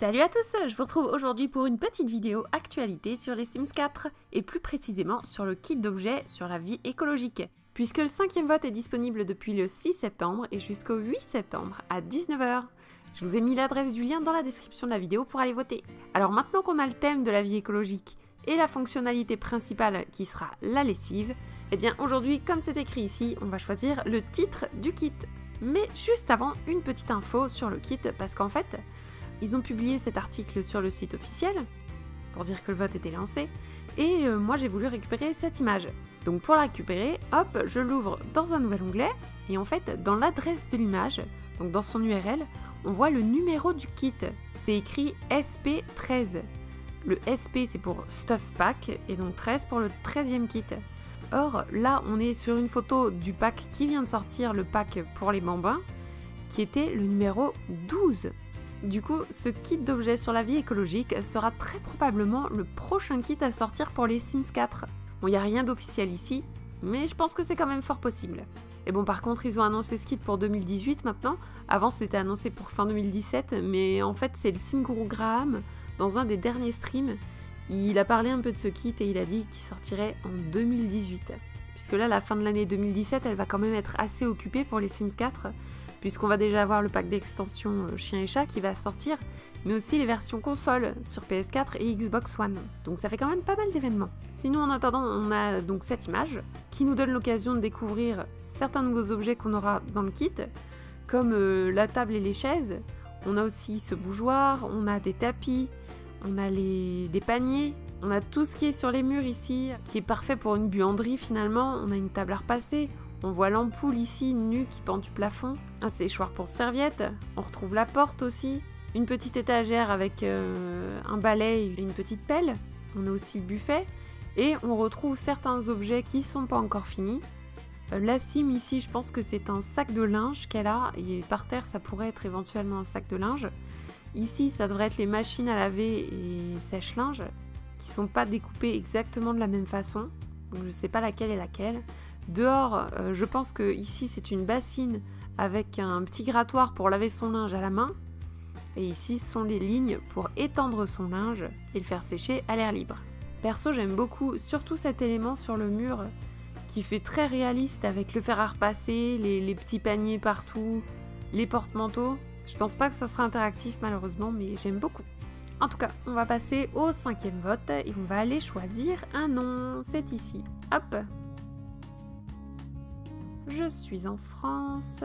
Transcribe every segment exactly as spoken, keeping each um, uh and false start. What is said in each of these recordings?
Salut à tous, je vous retrouve aujourd'hui pour une petite vidéo actualité sur les Sims quatre et plus précisément sur le kit d'objets sur la vie écologique. Puisque le cinquième vote est disponible depuis le six septembre et jusqu'au huit septembre à dix-neuf heures. Je vous ai mis l'adresse du lien dans la description de la vidéo pour aller voter. Alors maintenant qu'on a le thème de la vie écologique et la fonctionnalité principale qui sera la lessive, eh bien aujourd'hui, comme c'est écrit ici, on va choisir le titre du kit. Mais juste avant, une petite info sur le kit parce qu'en fait, ils ont publié cet article sur le site officiel, pour dire que le vote était lancé, et euh, moi j'ai voulu récupérer cette image. Donc pour la récupérer, hop, je l'ouvre dans un nouvel onglet, et en fait, dans l'adresse de l'image, donc dans son U R L, on voit le numéro du kit. C'est écrit S P treize. Le S P c'est pour Stuff Pack, et donc treize pour le treizième kit. Or, là on est sur une photo du pack qui vient de sortir, le pack pour les bambins, qui était le numéro douze. Du coup, ce kit d'objets sur la vie écologique sera très probablement le prochain kit à sortir pour les Sims quatre. Bon, il n'y a rien d'officiel ici, mais je pense que c'est quand même fort possible. Et bon, par contre, ils ont annoncé ce kit pour deux mille dix-huit maintenant. Avant, c'était annoncé pour fin deux mille dix-sept, mais en fait, c'est le SimGuruGraham, dans un des derniers streams, il a parlé un peu de ce kit et il a dit qu'il sortirait en deux mille dix-huit. Puisque là, la fin de l'année deux mille dix-sept, elle va quand même être assez occupée pour les Sims quatre, puisqu'on va déjà avoir le pack d'extension chien et chat qui va sortir, mais aussi les versions console sur P S quatre et Xbox One. Donc ça fait quand même pas mal d'événements. Sinon, en attendant, on a donc cette image qui nous donne l'occasion de découvrir certains nouveaux objets qu'on aura dans le kit, comme euh, la table et les chaises. On a aussi ce bougeoir, on a des tapis, on a les... des paniers, on a tout ce qui est sur les murs ici, qui est parfait pour une buanderie finalement. On a une table à repasser. On voit l'ampoule ici, nue, qui pend du plafond, un séchoir pour serviettes, on retrouve la porte aussi, une petite étagère avec euh, un balai et une petite pelle, on a aussi le buffet, et on retrouve certains objets qui ne sont pas encore finis. Euh, la Sim ici, je pense que c'est un sac de linge qu'elle a, et par terre ça pourrait être éventuellement un sac de linge. Ici, ça devrait être les machines à laver et sèche-linge, qui ne sont pas découpées exactement de la même façon, donc je ne sais pas laquelle est laquelle. Dehors, euh, je pense que ici c'est une bassine avec un petit grattoir pour laver son linge à la main. Et ici sont les lignes pour étendre son linge et le faire sécher à l'air libre. Perso, j'aime beaucoup, surtout cet élément sur le mur qui fait très réaliste avec le fer à repasser, les, les petits paniers partout, les porte-manteaux. Je pense pas que ça sera interactif malheureusement, mais j'aime beaucoup. En tout cas, on va passer au cinquième vote et on va aller choisir un nom. C'est ici. Hop! Je suis en France.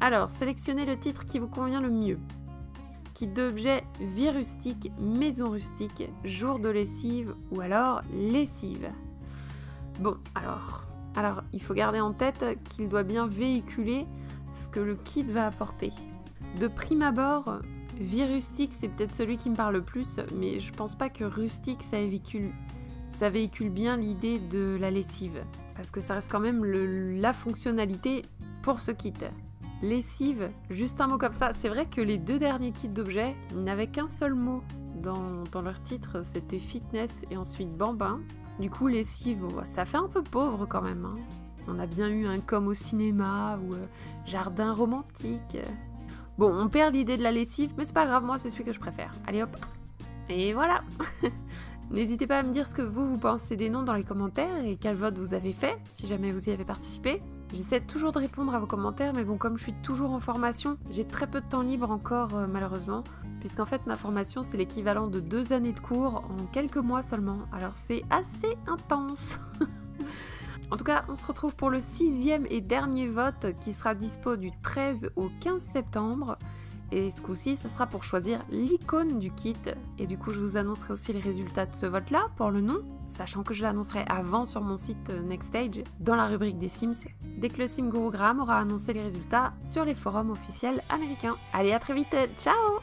Alors, sélectionnez le titre qui vous convient le mieux. Kit d'objets, vie rustique, maison rustique, jour de lessive ou alors lessive. Bon, alors, alors il faut garder en tête qu'il doit bien véhiculer ce que le kit va apporter. De prime abord, vie rustique, c'est peut-être celui qui me parle le plus, mais je pense pas que rustique, ça véhicule, ça véhicule bien l'idée de la lessive. Parce que ça reste quand même le, la fonctionnalité pour ce kit. Lessive, juste un mot comme ça. C'est vrai que les deux derniers kits d'objets n'avaient qu'un seul mot dans, dans leur titre. C'était fitness et ensuite bambin. Du coup, lessive, ça fait un peu pauvre quand même, hein. On a bien eu un comme au cinéma ou euh, jardin romantique. Bon, on perd l'idée de la lessive, mais c'est pas grave, moi c'est celui que je préfère. Allez hop. Et voilà. N'hésitez pas à me dire ce que vous, vous pensez des noms dans les commentaires et quel vote vous avez fait, si jamais vous y avez participé. J'essaie toujours de répondre à vos commentaires, mais bon, comme je suis toujours en formation, j'ai très peu de temps libre encore, euh, malheureusement, puisqu'en fait, ma formation, c'est l'équivalent de deux années de cours en quelques mois seulement. Alors, c'est assez intense. En tout cas, on se retrouve pour le sixième et dernier vote qui sera dispo du treize au quinze septembre. Et ce coup-ci, ça sera pour choisir l'icône du kit. Et du coup, je vous annoncerai aussi les résultats de ce vote-là pour le nom, sachant que je l'annoncerai avant sur mon site Next Stage, dans la rubrique des Sims, dès que le SimGuruGraham aura annoncé les résultats sur les forums officiels américains. Allez, à très vite, ciao!